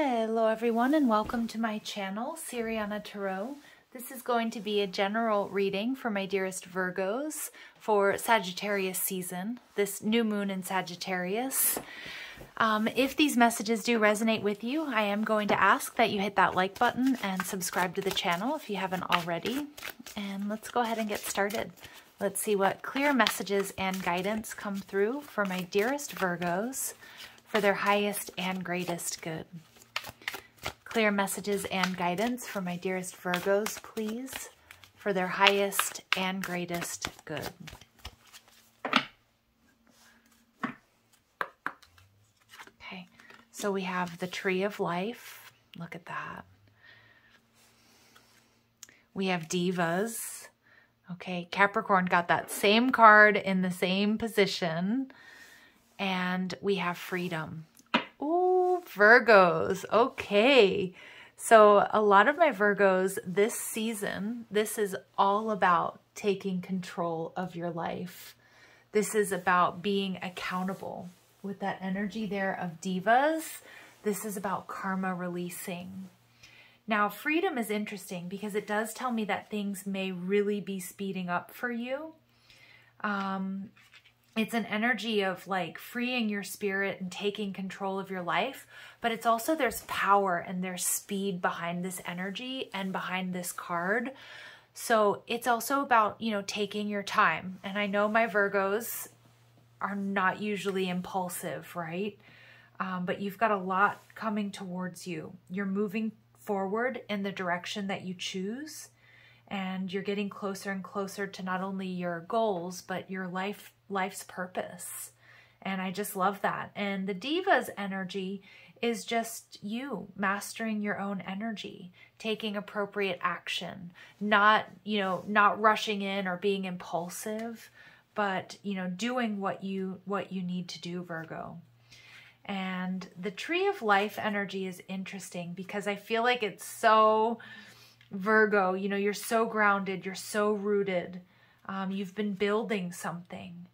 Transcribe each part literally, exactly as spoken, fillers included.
Hello everyone and welcome to my channel, Siriana Tarot. This is going to be a general reading for my dearest Virgos for Sagittarius season, this new moon in Sagittarius. Um, if these messages do resonate with you, I am going to ask that you hit that like button and subscribe to the channel if you haven't already. And let's go ahead and get started. Let's see what clear messages and guidance come through for my dearest Virgos for their highest and greatest good. Clear messages and guidance for my dearest Virgos, please, for their highest and greatest good. Okay, so we have the Tree of Life. Look at that. We have Divas. Okay, Capricorn got that same card in the same position. And we have Freedom. Virgos. Okay. So a lot of my Virgos this season, this is all about taking control of your life. This is about being accountable. With that energy there of Divas, this is about karma releasing. Now, Freedom is interesting because it does tell me that things may really be speeding up for you. Um, It's an energy of like freeing your spirit and taking control of your life, but it's also there's power and there's speed behind this energy and behind this card. So it's also about, you know, taking your time. And I know my Virgos are not usually impulsive, right? Um, but you've got a lot coming towards you. You're moving forward in the direction that you choose, and you're getting closer and closer to not only your goals, but your life life's purpose. And I just love that. And the Divas energy is just you mastering your own energy, taking appropriate action, not, you know, not rushing in or being impulsive, but, you know, doing what you, what you need to do, Virgo. And the Tree of Life energy is interesting because I feel like it's so Virgo, you know, you're so grounded, you're so rooted. Um, you've been building something.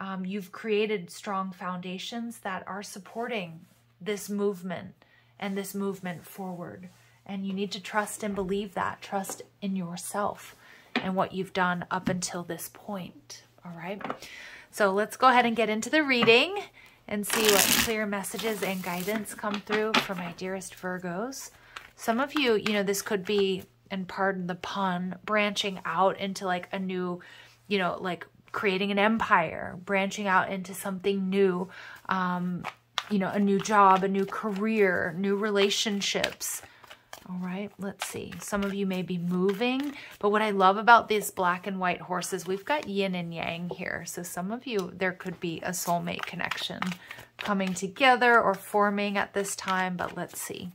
Um, you've created strong foundations that are supporting this movement and this movement forward. And you need to trust and believe that. Trust in yourself and what you've done up until this point. All right. So let's go ahead and get into the reading and see what clear messages and guidance come through for my dearest Virgos. Some of you, you know, this could be, and pardon the pun, branching out into like a new, you know, like creating an empire, branching out into something new, um, you know, a new job, a new career, new relationships. All right, let's see. Some of you may be moving, but what I love about these black and white horses, we've got yin and yang here. So some of you, there could be a soulmate connection coming together or forming at this time, but let's see.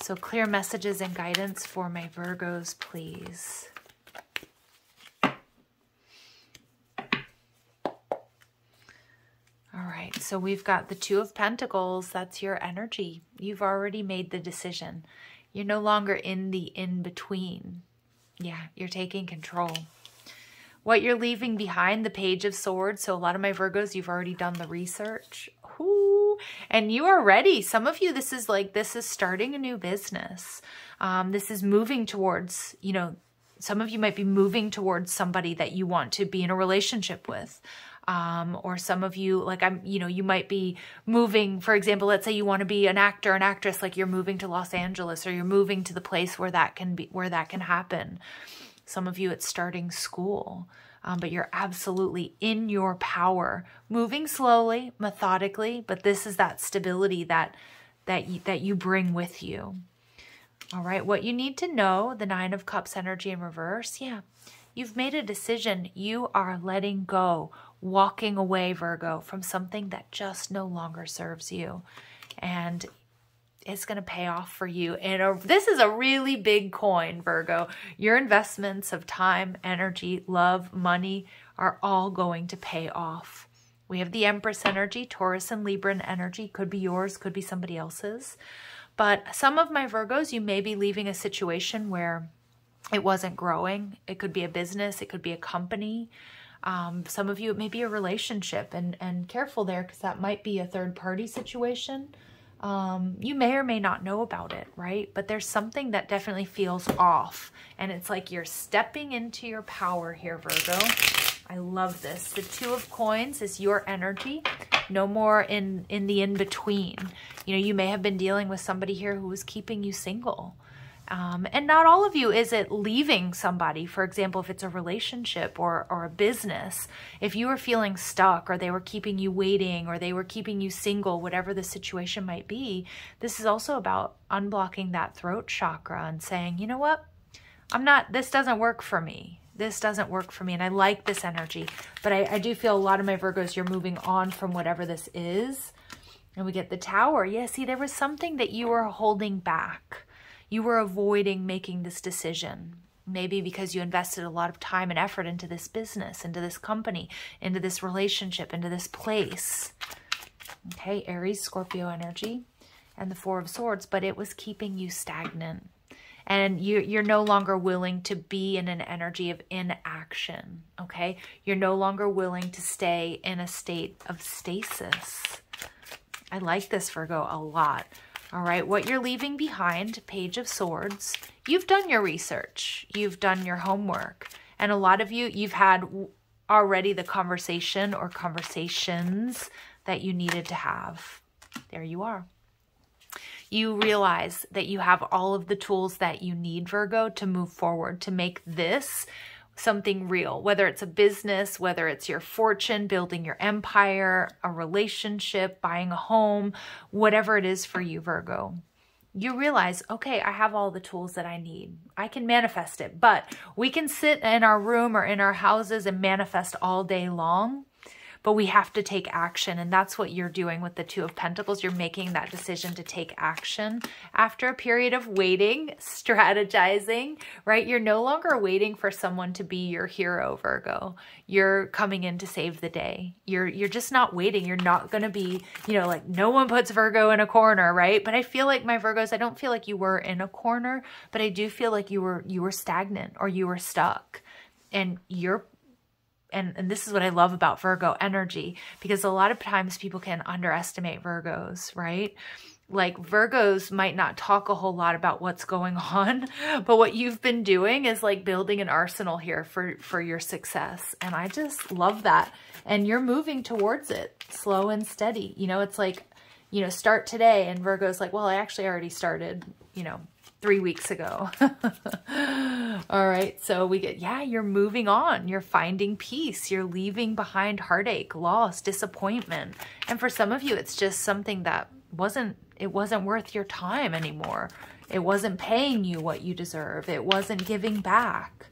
So clear messages and guidance for my Virgos, please. All right, so we've got the Two of Pentacles. That's your energy. You've already made the decision. You're no longer in the in-between. Yeah, you're taking control. What you're leaving behind, the Page of Swords. So a lot of my Virgos, you've already done the research. And you are ready. Some of you, this is like, this is starting a new business. Um, this is moving towards, you know, some of you might be moving towards somebody that you want to be in a relationship with. Um, or some of you, like I'm, you know, you might be moving, for example, let's say you want to be an actor, an actress, like you're moving to Los Angeles or you're moving to the place where that can be, where that can happen. Some of you, it's starting school. Um, but you're absolutely in your power, moving slowly, methodically, but this is that stability that, that, you, that you bring with you. All right, what you need to know, the Nine of Cups energy in reverse, yeah. You've made a decision. You are letting go, walking away, Virgo, from something that just no longer serves you. And it's going to pay off for you. And a, this is a really big coin, Virgo. Your investments of time, energy, love, money are all going to pay off. We have the Empress energy, Taurus and Libra energy. Could be yours, could be somebody else's. But some of my Virgos, you may be leaving a situation where it wasn't growing. It could be a business. It could be a company. Um, some of you, it may be a relationship. And, and careful there, because that might be a third party situation. Um, you may or may not know about it, right? But there's something that definitely feels off. And it's like you're stepping into your power here, Virgo. I love this. The Two of Coins is your energy. No more in, in the in-between. You know, you may have been dealing with somebody here who was keeping you single. Um, and not all of you is it leaving somebody. For example, if it's a relationship or, or a business, if you were feeling stuck or they were keeping you waiting or they were keeping you single, whatever the situation might be, this is also about unblocking that throat chakra and saying, you know what, I'm not, this doesn't work for me. This doesn't work for me. And I like this energy, but I, I do feel a lot of my Virgos, you're moving on from whatever this is. And we get the Tower. Yeah, see, there was something that you were holding back. You were avoiding making this decision, maybe because you invested a lot of time and effort into this business, into this company, into this relationship, into this place. Okay, Aries, Scorpio energy, and the Four of Swords, but it was keeping you stagnant. And you, you're no longer willing to be in an energy of inaction, okay? You're no longer willing to stay in a state of stasis. I like this, Virgo, a lot. All right, what you're leaving behind, Page of Swords, you've done your research, you've done your homework, and a lot of you, you've had already the conversation or conversations that you needed to have. There you are. You realize that you have all of the tools that you need, Virgo, to move forward, to make this something real, whether it's a business, whether it's your fortune, building your empire, a relationship, buying a home, whatever it is for you, Virgo. You realize, okay, I have all the tools that I need. I can manifest it, but we can sit in our room or in our houses and manifest all day long, but we have to take action. And that's what you're doing with the Two of Pentacles. You're making that decision to take action after a period of waiting, strategizing, right? You're no longer waiting for someone to be your hero, Virgo. You're coming in to save the day. You're, you're just not waiting. You're not going to be, you know, like no one puts Virgo in a corner, right? But I feel like my Virgos, I don't feel like you were in a corner, but I do feel like you were, you were stagnant or you were stuck, and you're, And, and this is what I love about Virgo energy, because a lot of times people can underestimate Virgos, right? Like Virgos might not talk a whole lot about what's going on, but what you've been doing is like building an arsenal here for, for your success. And I just love that. And you're moving towards it slow and steady. You know, it's like, you know, start today. And Virgo's like, well, I actually already started, you know, three weeks ago. All right. So we get, yeah, you're moving on. You're finding peace. You're leaving behind heartache, loss, disappointment. And for some of you, it's just something that wasn't, it wasn't worth your time anymore. It wasn't paying you what you deserve. It wasn't giving back.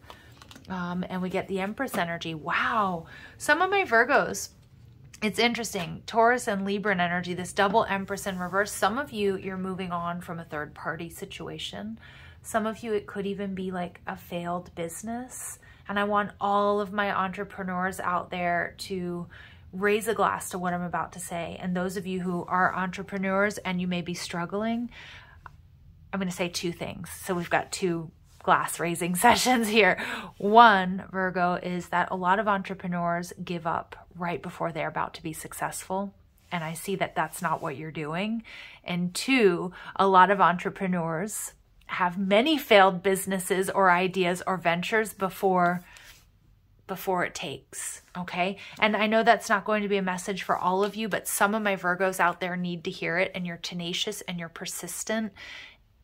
Um, and we get the Empress energy. Wow. Some of my Virgos, it's interesting, Taurus and Libra energy, this double Empress in reverse. Some of you, you're moving on from a third party situation. Some of you, it could even be like a failed business. And I want all of my entrepreneurs out there to raise a glass to what I'm about to say. And those of you who are entrepreneurs and you may be struggling, I'm going to say two things. So we've got two glass raising sessions here. One, Virgo, is that a lot of entrepreneurs give up right before they're about to be successful. And I see that that's not what you're doing. And two, a lot of entrepreneurs have many failed businesses or ideas or ventures before before it takes, okay? And I know that's not going to be a message for all of you, but some of my Virgos out there need to hear it, and you're tenacious and you're persistent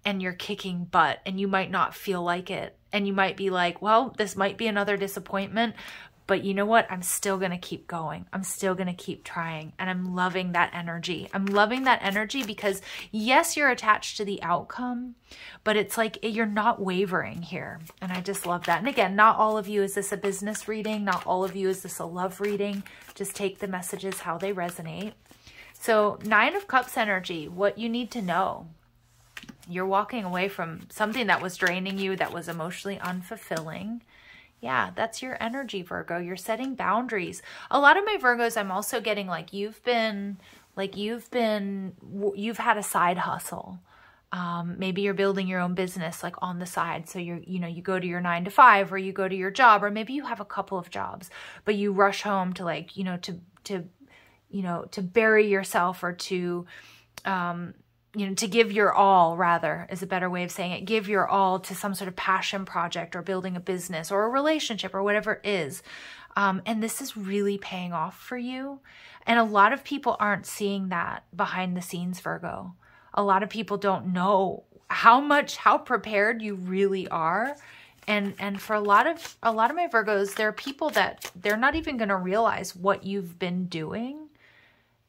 and you're kicking butt, and you might not feel like it. And you might be like, well, this might be another disappointment, but you know what? I'm still going to keep going. I'm still going to keep trying. And I'm loving that energy. I'm loving that energy because yes, you're attached to the outcome, but it's like you're not wavering here. And I just love that. And again, not all of you is this a business reading. Not all of you is this a love reading. Just take the messages how they resonate. So Nine of Cups energy, what you need to know. You're walking away from something that was draining you, that was emotionally unfulfilling. Yeah, that's your energy, Virgo. You're setting boundaries. A lot of my Virgos, I'm also getting like, you've been, like you've been, you've had a side hustle. Um, maybe you're building your own business like on the side. So you're, you know, you go to your nine to five or you go to your job, or maybe you have a couple of jobs, but you rush home to like, you know, to, to, you know, to bury yourself or to, um, you know, to give your all, rather, is a better way of saying it. Give your all to some sort of passion project or building a business or a relationship or whatever it is. Um, and this is really paying off for you. And a lot of people aren't seeing that behind the scenes, Virgo. A lot of people don't know how much, how prepared you really are. And, and for a lot of, a lot of my Virgos, there are people that they're not even going to realize what you've been doing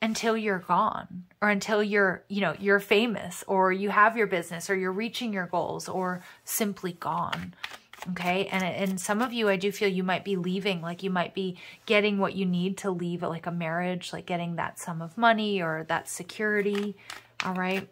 until you're gone, or until you're, you know, you're famous, or you have your business, or you're reaching your goals, or simply gone. Okay. And, and some of you, I do feel you might be leaving, like you might be getting what you need to leave, like a marriage, like getting that sum of money or that security. All right.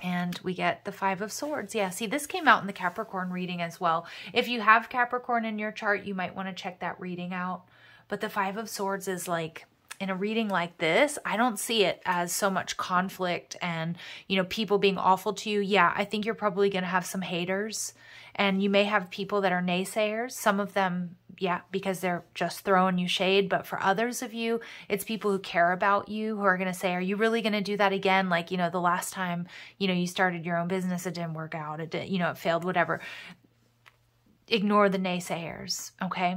And we get the Five of Swords. Yeah, see, this came out in the Capricorn reading as well. If you have Capricorn in your chart, you might want to check that reading out. But the Five of Swords is like, in a reading like this, I don't see it as so much conflict and, you know, people being awful to you. Yeah, I think you're probably going to have some haters, and you may have people that are naysayers. Some of them, yeah, because they're just throwing you shade. But for others of you, it's people who care about you who are going to say, are you really going to do that again? Like, you know, the last time, you know, you started your own business, it didn't work out. It did, you know, it failed, whatever. Ignore the naysayers, okay?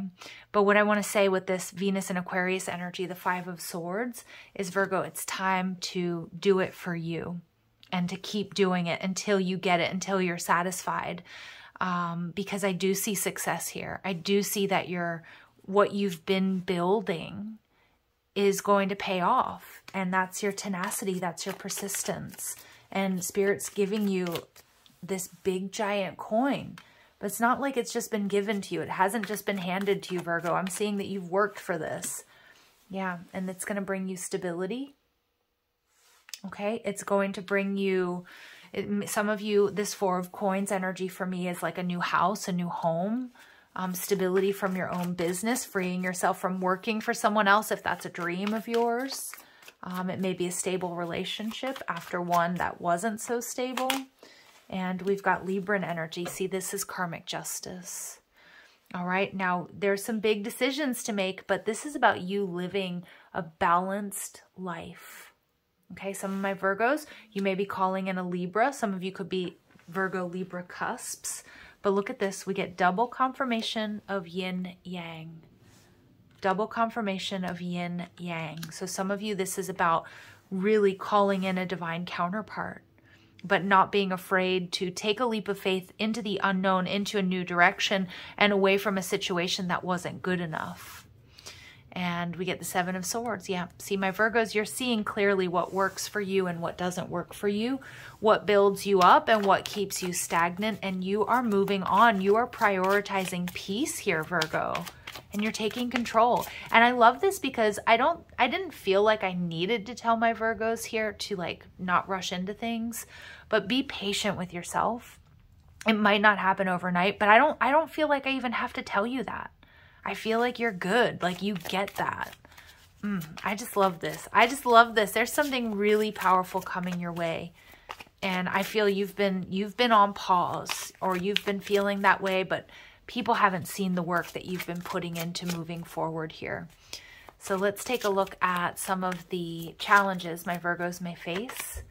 But what I want to say with this Venus and Aquarius energy, the Five of Swords, is Virgo, it's time to do it for you and to keep doing it until you get it, until you're satisfied. Um, because I do see success here. I do see that you're, what you've been building is going to pay off. And that's your tenacity, that's your persistence. And Spirit's giving you this big giant coin. But it's not like it's just been given to you. It hasn't just been handed to you, Virgo. I'm seeing that you've worked for this. Yeah, and it's going to bring you stability. Okay, it's going to bring you, it, some of you, this Four of Coins energy for me is like a new house, a new home, um, stability from your own business, freeing yourself from working for someone else if that's a dream of yours. Um, it may be a stable relationship after one that wasn't so stable. And we've got Libra energy. See, this is karmic justice. All right. Now, there's some big decisions to make, but this is about you living a balanced life. Okay. Some of my Virgos, you may be calling in a Libra. Some of you could be Virgo Libra cusps. But look at this. We get double confirmation of yin yang. Double confirmation of yin yang. So some of you, this is about really calling in a divine counterpart, but not being afraid to take a leap of faith into the unknown, into a new direction, and away from a situation that wasn't good enough. And we get the Seven of Swords. Yeah, see, my Virgos, you're seeing clearly what works for you and what doesn't work for you, what builds you up and what keeps you stagnant, and you are moving on. You are prioritizing peace here, Virgo, and you're taking control. And I love this because I don't, I didn't feel like I needed to tell my Virgos here to like not rush into things, but be patient with yourself. It might not happen overnight, but I don't, I don't feel like I even have to tell you that. I feel like you're good. Like you get that. Mm, I just love this. I just love this. There's something really powerful coming your way. And I feel you've been, you've been on pause, or you've been feeling that way, but people haven't seen the work that you've been putting into moving forward here. So let's take a look at some of the challenges my Virgos may face.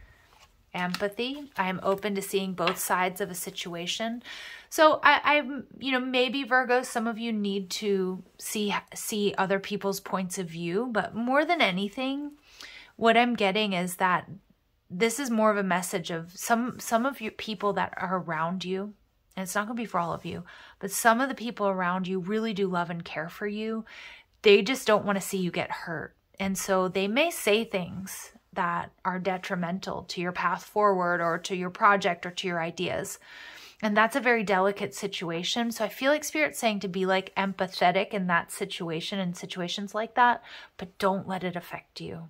Empathy. I am open to seeing both sides of a situation. So I, I'm, you know, maybe Virgos, some of you need to see, see other people's points of view, but more than anything, what I'm getting is that this is more of a message of some, some of you people that are around you. And it's not going to be for all of you, but some of the people around you really do love and care for you. They just don't want to see you get hurt. And so they may say things that are detrimental to your path forward or to your project or to your ideas. And that's a very delicate situation. So I feel like Spirit's saying to be like empathetic in that situation and situations like that, but don't let it affect you.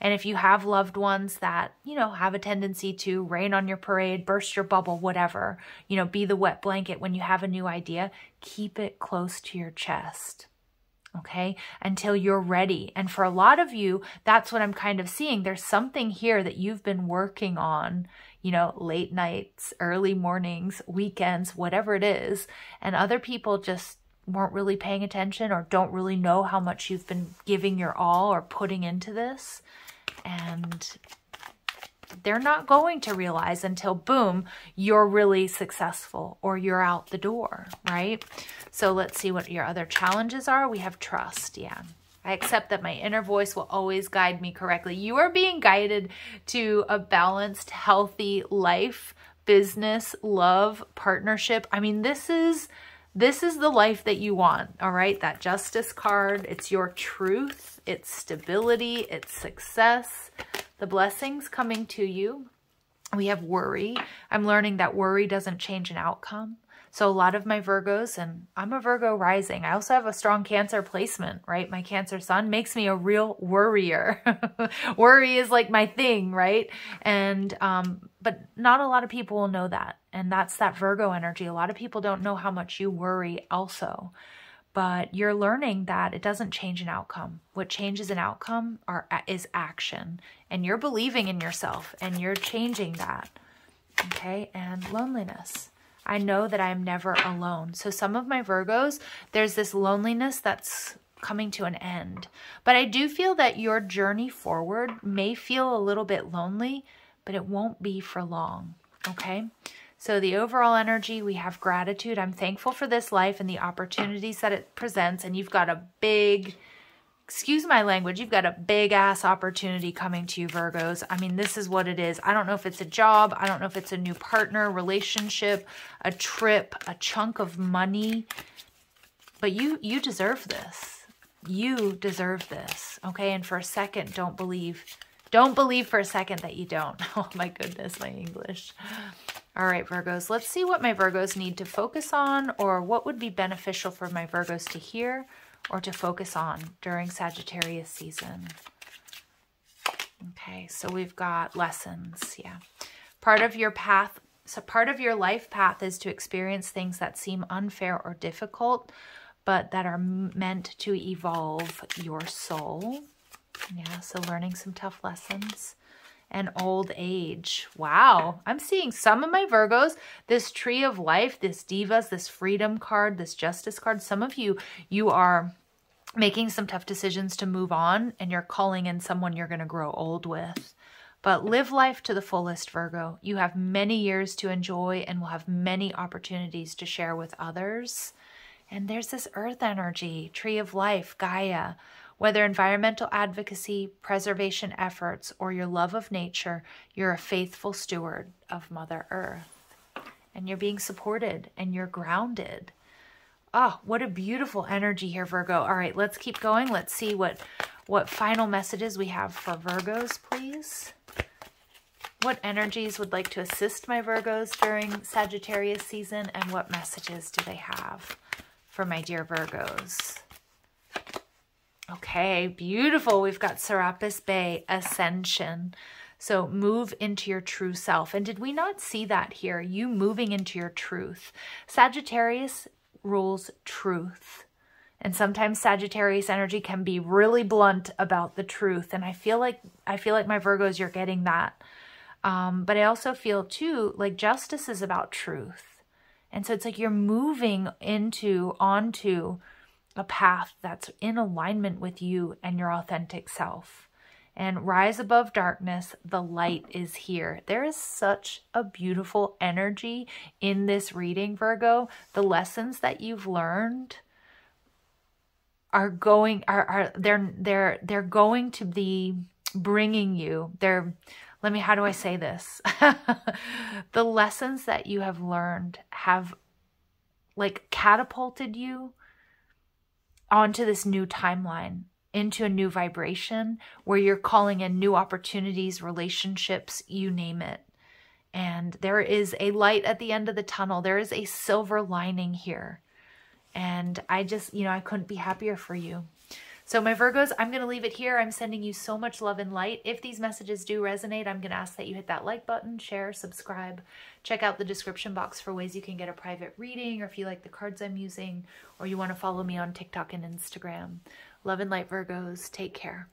And if you have loved ones that, you know, have a tendency to rain on your parade, burst your bubble, whatever, you know, be the wet blanket when you have a new idea, keep it close to your chest. Okay, until you're ready. And for a lot of you, that's what I'm kind of seeing. There's something here that you've been working on, you know, late nights, early mornings, weekends, whatever it is. And other people just weren't really paying attention or don't really know how much you've been giving your all or putting into this. And they're not going to realize until, boom, you're really successful or you're out the door, right? So let's see what your other challenges are. We have trust, yeah. I accept that my inner voice will always guide me correctly. You are being guided to a balanced, healthy life, business, love, partnership. I mean, this is this is the life that you want, all right? That justice card, it's your truth, it's stability, it's success, the blessings coming to you. We have worry. I'm learning that worry doesn't change an outcome. So a lot of my Virgos, and I'm a Virgo rising. I also have a strong Cancer placement, right? My Cancer sun makes me a real worrier. Worry is like my thing, right? And, um, but not a lot of people will know that. And that's that Virgo energy. A lot of people don't know how much you worry also. But you're learning that it doesn't change an outcome. What changes an outcome are, is action. And you're believing in yourself and you're changing that. Okay, and loneliness. I know that I'm never alone. So some of my Virgos, there's this loneliness that's coming to an end. But I do feel that your journey forward may feel a little bit lonely, but it won't be for long, okay? So the overall energy, we have gratitude. I'm thankful for this life and the opportunities that it presents. And you've got a big, excuse my language, you've got a big ass opportunity coming to you, Virgos. I mean, this is what it is. I don't know if it's a job. I don't know if it's a new partner, relationship, a trip, a chunk of money, but you, you deserve this. You deserve this. Okay. And for a second, don't believe, don't believe for a second that you don't. Oh my goodness, my English. All right, Virgos, let's see what my Virgos need to focus on, or what would be beneficial for my Virgos to hear or to focus on during Sagittarius season. Okay, so we've got lessons, yeah. Part of your path, so part of your life path is to experience things that seem unfair or difficult, but that are meant to evolve your soul. Yeah, so learning some tough lessons. And old age. Wow. I'm seeing some of my Virgos, this tree of life, this divas, this freedom card, this justice card. Some of you, you are making some tough decisions to move on, and you're calling in someone you're going to grow old with. But live life to the fullest, Virgo. You have many years to enjoy and will have many opportunities to share with others. And there's this earth energy, tree of life, Gaia. Whether environmental advocacy, preservation efforts, or your love of nature, you're a faithful steward of Mother Earth. And you're being supported and you're grounded. Oh, what a beautiful energy here, Virgo. All right, let's keep going. Let's see what, what final messages we have for Virgos, please. What energies would like to assist my Virgos during Sagittarius season, and what messages do they have for my dear Virgos? Okay, beautiful. We've got Serapis Bay, Ascension. So move into your true self. And did we not see that here? You moving into your truth. Sagittarius rules truth. And sometimes Sagittarius energy can be really blunt about the truth. And I feel like, I feel like my Virgos, you're getting that. Um, but I also feel too, like justice is about truth. And so it's like you're moving into, onto a path that's in alignment with you and your authentic self. And rise above darkness, the light is here. There is such a beautiful energy in this reading, Virgo. The lessons that you've learned are going, are, are they're, they're, they're going to be bringing you, they're, let me, how do I say this? The lessons that you have learned have like catapulted you onto this new timeline, into a new vibration where you're calling in new opportunities, relationships, you name it. And there is a light at the end of the tunnel. There is a silver lining here. And I just, you know, I couldn't be happier for you. So my Virgos, I'm going to leave it here. I'm sending you so much love and light. If these messages do resonate, I'm going to ask that you hit that like button, share, subscribe. Check out the description box for ways you can get a private reading, or if you like the cards I'm using, or you want to follow me on TikTok and Instagram. Love and light, Virgos. Take care.